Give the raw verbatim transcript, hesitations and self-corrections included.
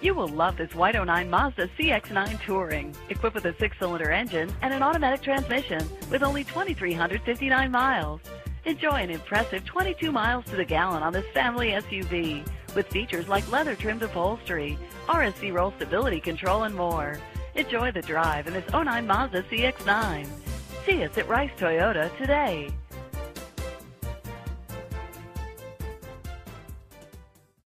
You will love this white oh nine Mazda C X nine Touring, equipped with a six-cylinder engine and an automatic transmission with only two thousand three hundred fifty-nine miles. Enjoy an impressive twenty-two miles to the gallon on this family S U V with features like leather-trimmed upholstery, R S C roll stability control, and more. Enjoy the drive in this oh nine Mazda C X nine. See us at Rice Toyota today.